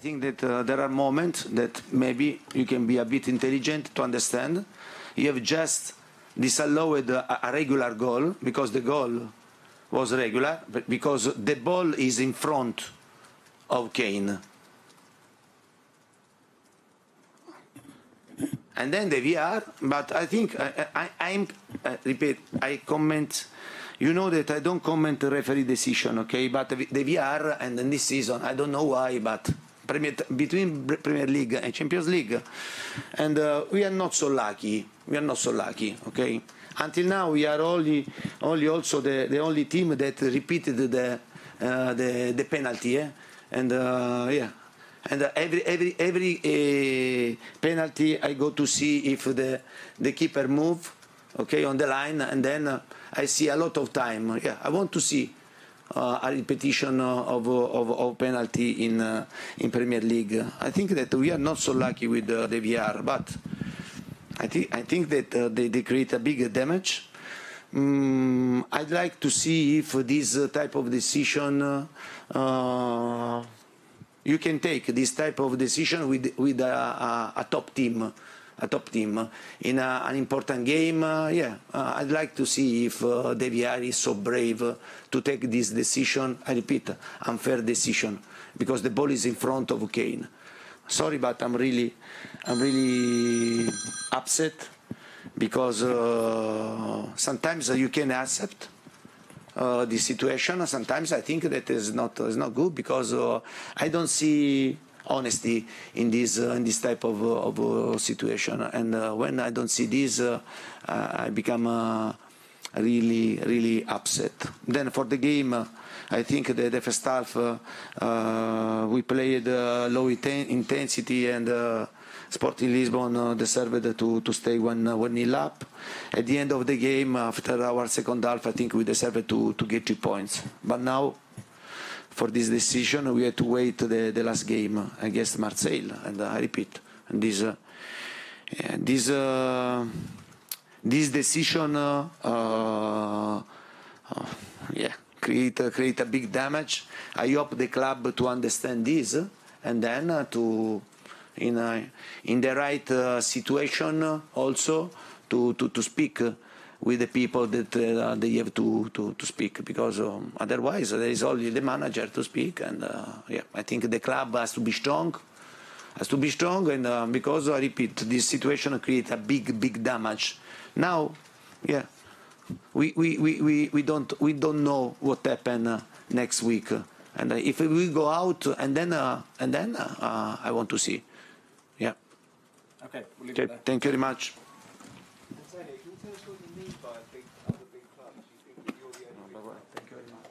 think that there are moments that maybe you can be a bit intelligent to understand. You have just disallowed a regular goal because the goal was regular, but because the ball is in front of Kane. And then the VAR, but I think, I comment, you know that I don't comment the referee decision, okay? But the VAR, and in this season, I don't know why, but between Premier League and Champions League, and we are not so lucky, okay? Until now, we are only also the only team that repeated the penalty, eh? And yeah. And every penalty, I go to see if the keeper move, okay, on the line, and then I see a lot of time. Yeah, I want to see a repetition of penalty in Premier League. I think that we are not so lucky with the VAR, but I think that they create a bigger damage. I'd like to see if this type of decision. You can take this type of decision with a top team, in an important game. Yeah, I'd like to see if Deviari is so brave to take this decision. I repeat, unfair decision, because the ball is in front of Kane. Sorry, but I'm really upset, because sometimes you can accept. The situation. Sometimes I think that is not good, because I don't see honesty in this type of situation. And when I don't see this, I become really upset. Then for the game, I think that the first half we played low intensity, and Sporting Lisbon deserved to stay 1-0 up. At the end of the game, after our second half, I think we deserved to get 2 points. But now, for this decision, we had to wait the last game against Marseille. And I repeat, this decision, yeah, create a big damage. I hope the club to understand this, and then to. In the right situation, also to speak with the people that they have to speak, because otherwise there is only the manager to speak, and yeah, I think the club has to be strong, and because I repeat, this situation creates a big damage. Now, yeah, we don't know what happened next week, and if we go out, and then I want to see. Yeah. Okay. We'll leave it there. Thank you very much. Antonio, can you tell us what you mean by big clubs? You think that you're the only big club? Thank you very much.